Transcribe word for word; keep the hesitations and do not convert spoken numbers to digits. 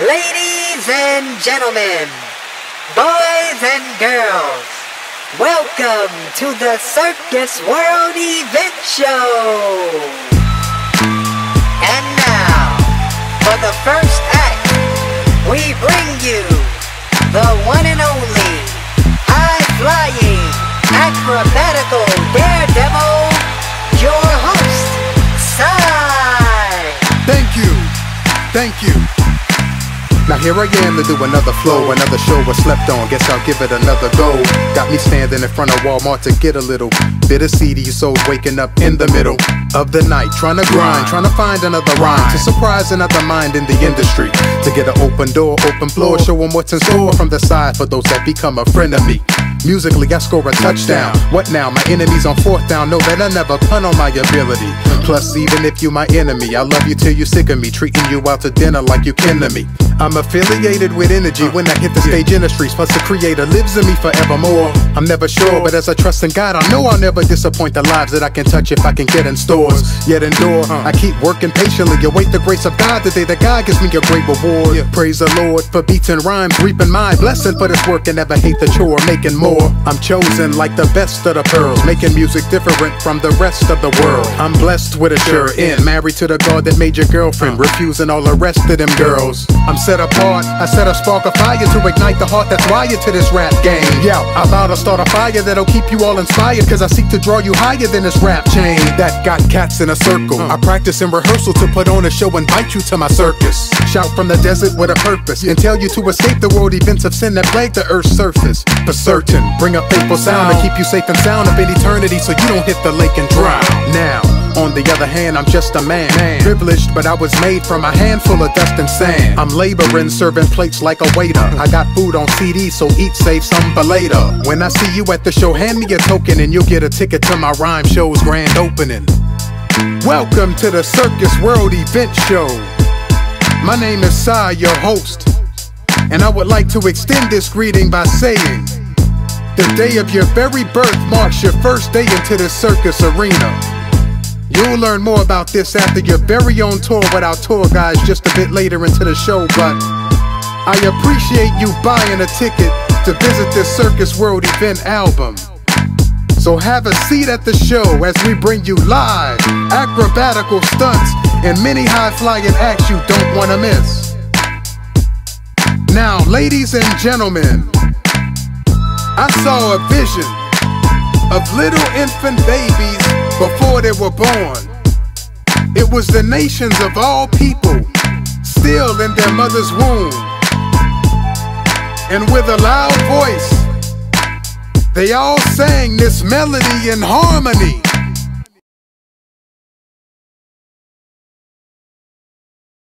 Ladies and gentlemen, boys and girls, welcome to the Circus World Event Show! And now, for the first act, we bring you the one and only, high-flying, acrobatical daredevil, your host, Cy! Thank you! Thank you! Now here I am to do another flow, another show was slept on, guess I'll give it another go. Got me standing in front of Walmart to get a little bit of C D sold, waking up in the middle of the night, trying to grind, trying to find another rhyme, to surprise another mind in the industry, to get an open door, open floor, show them what's in store from the side for those that become a friend of me. Musically, I score a touchdown. What now? My enemy's on fourth down. Know that I never pun on my ability. Plus, even if you my enemy, I love you till you sick of me, treating you out to dinner like you kin to me. I'm affiliated with energy when I hit the stage industries, plus the creator lives in me forevermore. I'm never sure, but as I trust in God, I know I'll never disappoint the lives that I can touch if I can get in stores. Yet endure, I keep working patiently, await the grace of God, the day that God gives me a great reward. Praise the Lord for beats and rhymes, reaping my blessing for this work and never hate the chore, making more. I'm chosen like the best of the pearls, making music different from the rest of the world. I'm blessed with a sure end, married to the God that made your girlfriend, refusing all the rest of them girls. I'm set apart, I set a spark of fire to ignite the heart that's wired to this rap game. Yeah, I'm about to start a fire that'll keep you all inspired, cause I seek to draw you higher than this rap chain that got cats in a circle. I practice in rehearsal to put on a show, invite you to my circus, shout from the desert with a purpose, and tell you to escape the world events of sin that plague the earth's surface. For certain, bring a faithful sound to keep you safe and sound up in eternity, so you don't hit the lake and drown. Now, on the other hand, I'm just a man, man. Privileged, but I was made from a handful of dust and sand. I'm laboring, serving plates like a waiter. I got food on C D, so eat, save some for later. When I see you at the show, hand me a token and you'll get a ticket to my rhyme show's grand opening. Welcome to the Circus World Event Show. My name is Cy, your host, and I would like to extend this greeting by saying, the day of your very birth marks your first day into the circus arena. You'll learn more about this after your very own tour with our tour guys just a bit later into the show, but I appreciate you buying a ticket to visit this Circus World Event album. So have a seat at the show as we bring you live, acrobatical stunts, and many high-flying acts you don't want to miss. Now, ladies and gentlemen, I saw a vision of little infant babies before they were born. It was the nations of all people still in their mother's womb. And with a loud voice, they all sang this melody in harmony.